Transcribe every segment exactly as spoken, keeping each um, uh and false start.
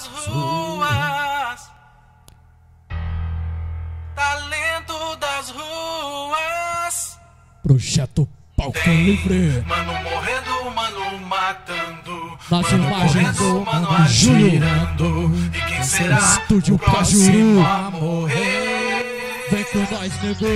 das ruas, talento das ruas. Projeto Palco Livre. Mano morrendo, mano matando, nas imagens do mano girando. E quem será Estúdio Cajuru a morrer? Vem com nós, nego.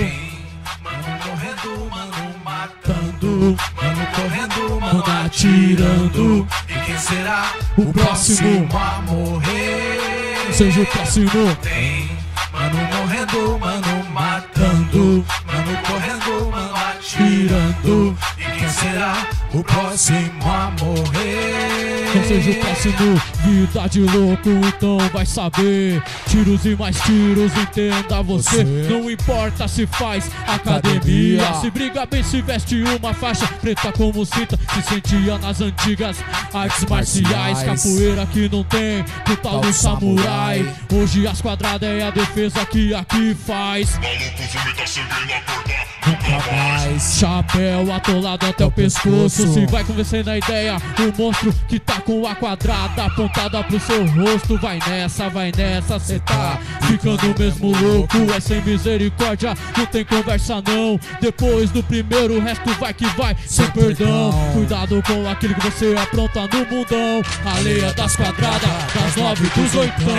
Mano morrendo, mano matando, mano correndo, mano atirando. E quem será o próximo a morrer? Seja o próximo. Tem mano morrendo, mano matando, mano correndo, mano atirando. E quem será o próximo a morrer? Não seja o próximo, vida de louco, então vai saber. Tiros e mais tiros, entenda você, você. Não importa se faz academia, academia, se briga bem, se veste uma faixa preta como cinta. Se sentia nas antigas artes marciais, capoeira que não tem, que tal do samurai. Hoje as quadradas é a defesa que aqui faz. Maluco vomita sangue na porta, nunca mais. Chapéu atolado até o pescoço, se vai convencendo a ideia, o monstro que tá com a quadrada apontada pro seu rosto. Vai nessa, vai nessa, cê tá ficando mesmo louco. É sem misericórdia, não tem conversa não. Depois do primeiro, o resto vai que vai, sem perdão. Cuidado com aquilo que você apronta no mundão. A lei é das quadradas, das nove, dos oitão.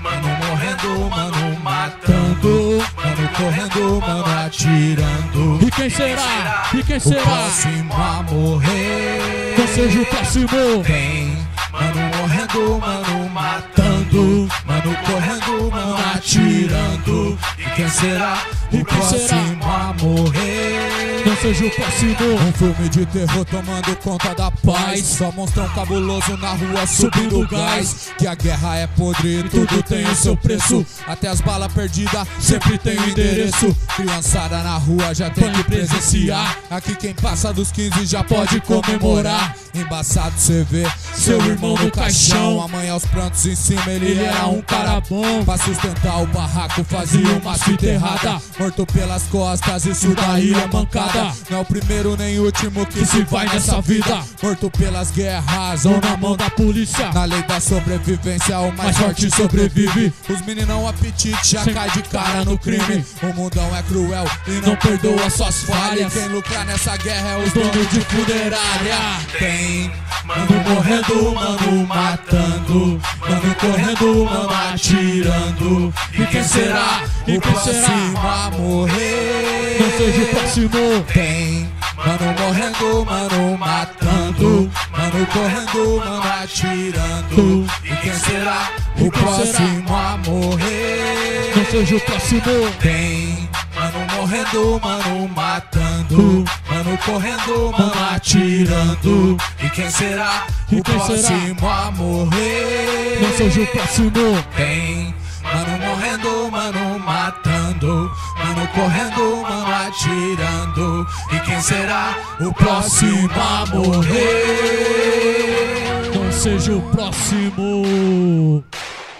Mano morrendo, mano matando, mano correndo, mano atirando. E quem será? E quem será? O próximo a morrer. Não seja o próximo. Tem mano morrendo, mano matando, mano correndo, mano atirando. E quem será? O próximo a morrer. Não seja o próximo. Um filme de terror tomando conta da paz. Só monstrão cabuloso na rua subindo gás. Que a guerra é podre, tudo tem o seu preço. Até as balas perdidas sempre tem o endereço. Criançada na rua já tem que presenciar. Aqui quem passa dos quinze já pode comemorar. Embaçado cê vê seu irmão no caixão. Amanhã aos prantos em cima ele era um cara bom. Pra sustentar o barraco fazia uma fita errada. Morto pelas costas, isso daí é mancada. Não é o primeiro nem último que se vai nessa vida. Morto pelas guerras ou na mão da polícia. Na lei da sobrevivência o mais forte sobrevive. Os meninão apetite já cai de cara no crime. O mundão é cruel e não perdoa suas falhas. Quem lucrar nessa guerra é os donos de funerária. Tem mano morrendo, mano matando, mano correndo, mano atirando. E quem será? O próximo a morrer. Não seja o próximo. Tem mano morrendo, mano matando, mano correndo, mano atirando. E quem será? O próximo a morrer. Não seja o próximo. Tem mano morrendo, mano matando, mano correndo, mano atirando. E quem será? O próximo a morrer. Não seja o próximo. Tem mano morrendo, mano matando, mano correndo, mano atirando. E quem será o próximo a morrer? Não seja o próximo.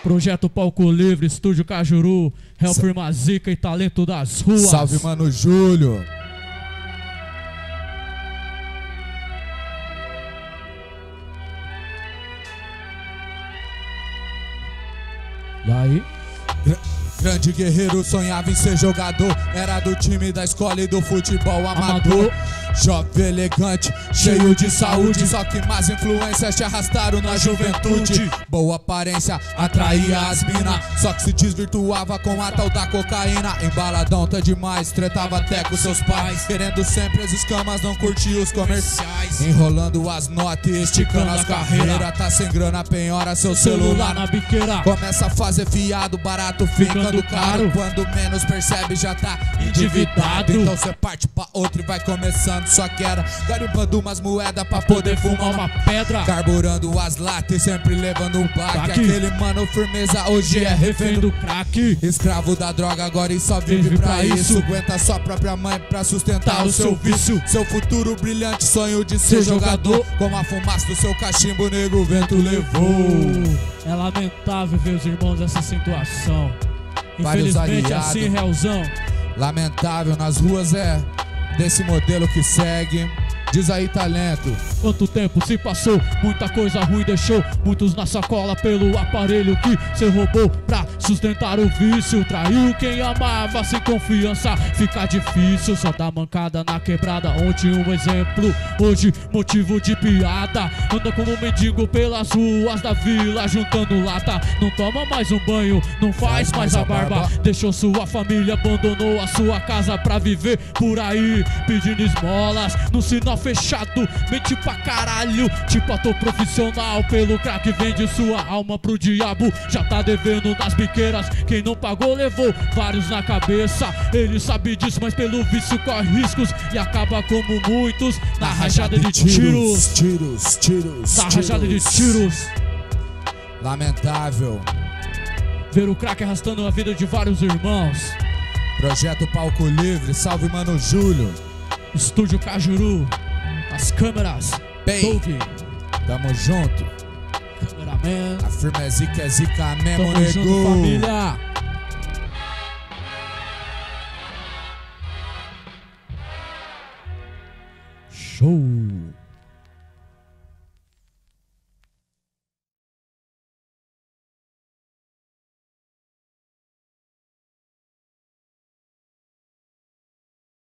Projeto Palco Livre, Estúdio Cajuru, Help Irmazica e Talento das Ruas. Salve, mano Júlio. E aí? Grande guerreiro sonhava em ser jogador. Era do time da escola e do futebol amador. Jovem elegante, cheio de saúde. Só que más influências te arrastaram na juventude. Boa aparência atraía as mina, só que se desvirtuava com a tal da cocaína. Embaladão tá demais, tretava até com seus pais. Querendo sempre as escamas, não curtia os comerciais. Enrolando as notas e esticando as carreiras. Tá sem grana, penhora seu celular na biqueira. Começa a fazer fiado, barato fica caro. Quando menos percebe já tá endividado. Então cê parte pra outro e vai começando sua queda. Garimpando umas moedas pra poder fumar uma pedra. Carburando as latas e sempre levando um baque. Aquele mano firmeza hoje é refém do crack. Escravo da droga agora e só vive pra isso. Aguenta sua própria mãe pra sustentar o seu vício. Seu futuro brilhante, sonho de ser jogador. Como a fumaça do seu cachimbo, nego, o vento levou. É lamentável ver os irmãos nessa situação. Infelizmente assim, realzão. Lamentável, nas ruas é desse modelo que segue. Diz aí, talento. Quanto tempo se passou, muita coisa ruim deixou muitos na sacola pelo aparelho que cê roubou pra sustentar o vício. Traiu quem amava, sem confiança fica difícil. Só dá mancada na quebrada, ontem um exemplo, hoje motivo de piada. Anda como um mendigo pelas ruas da vila juntando lata. Não toma mais um banho, não faz mais a barba. Deixou sua família, abandonou a sua casa pra viver por aí pedindo esmolas no sinal fechado. Mente pra caralho, tipo ator profissional, pelo crack vende sua alma pro diabo. Já tá devendo nas biqueiras, quem não pagou levou vários na cabeça. Ele sabe disso, mas pelo vício corre riscos e acaba como muitos na rajada de tiros. Tiros, tiros, na rajada de tiros. Lamentável ver o crack arrastando a vida de vários irmãos. Projeto Palco Livre, salve mano Júlio. Estúdio Cajuru, as câmeras, Dove. Tamo junto. Cameraman. A firma é zica, é zica mesmo, nego. Tamo junto, família. Show.